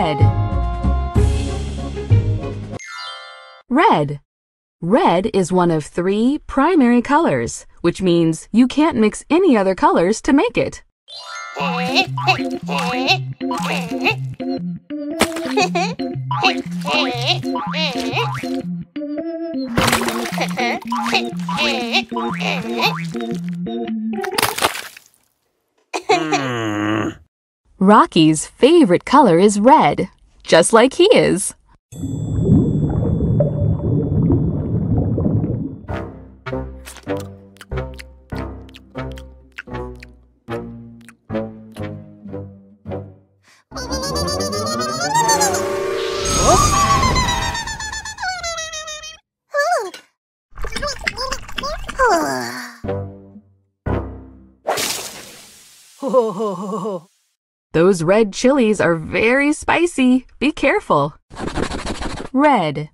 Red. Red. Red is one of three primary colors, which means you can't mix any other colors to make it. Rocky's favorite color is red, just like he is. Those red chilies are very spicy. Be careful. Red.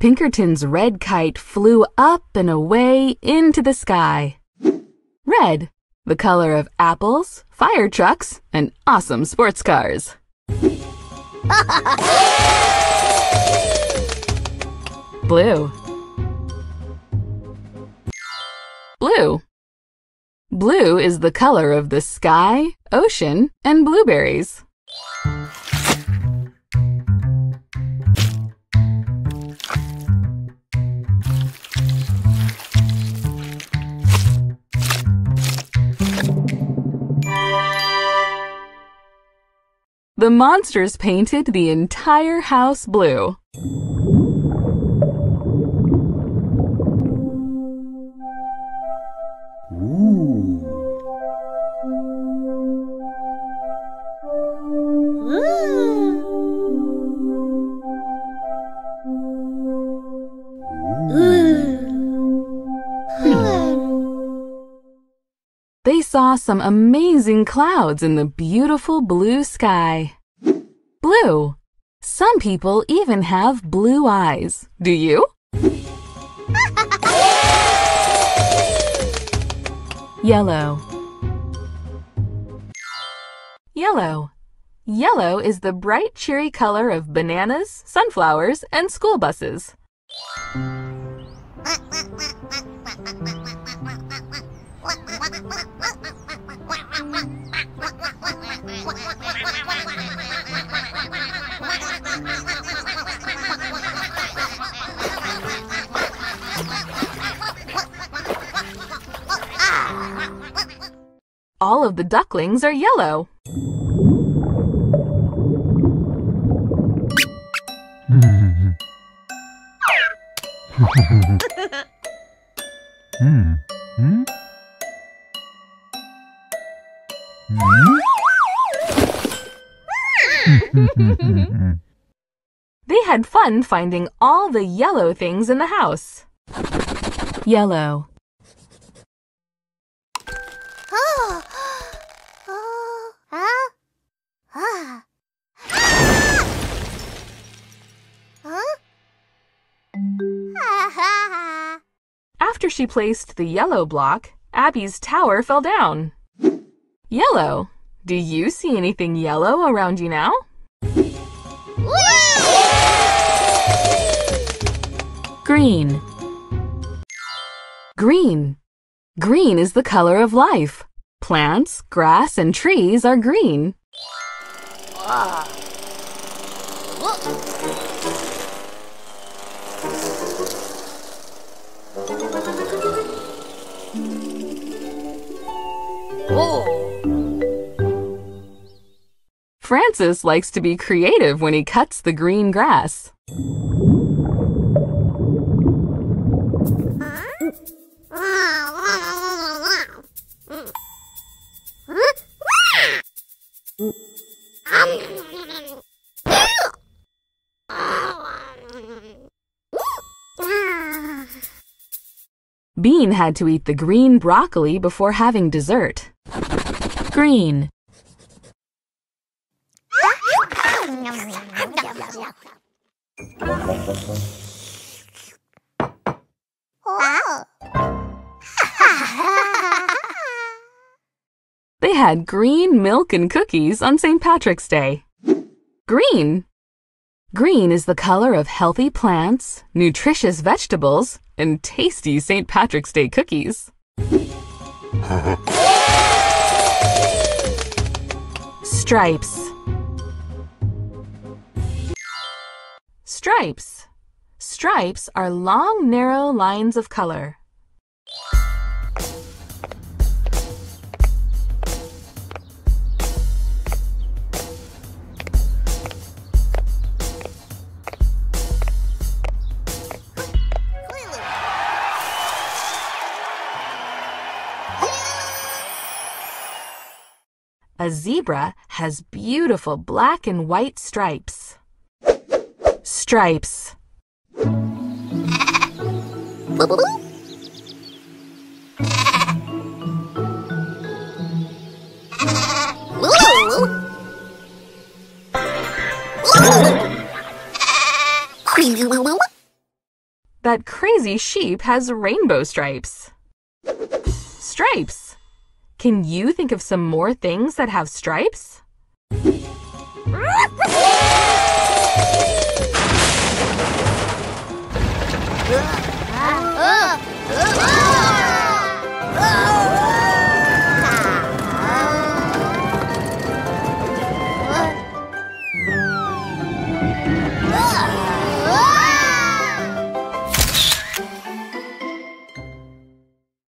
Pinkerton's red kite flew up and away into the sky. Red. The color of apples, fire trucks, and awesome sports cars. Blue. Blue. Blue is the color of the sky, ocean, and blueberries. The monsters painted the entire house blue. Ooh. They saw some amazing clouds in the beautiful blue sky. Blue. Some people even have blue eyes. Do you? Yellow. Yellow. Yellow is the bright, cheery color of bananas, sunflowers, and school buses. All of the ducklings are yellow. They had fun finding all the yellow things in the house. Yellow. After she placed the yellow block, Abby's tower fell down. Yellow. Do you see anything yellow around you now? Green. Green. Green is the color of life. Plants, grass, and trees are green. Francis likes to be creative when he cuts the green grass. Bean had to eat the green broccoli before having dessert. Green. Wow. They had green milk and cookies on St. Patrick's Day. Green. Green is the color of healthy plants, nutritious vegetables, and tasty St. Patrick's Day cookies. Stripes. Stripes. Stripes are long, narrow lines of color. A zebra has beautiful black and white stripes. Stripes. That crazy sheep has rainbow stripes. Stripes. Can you think of some more things that have stripes?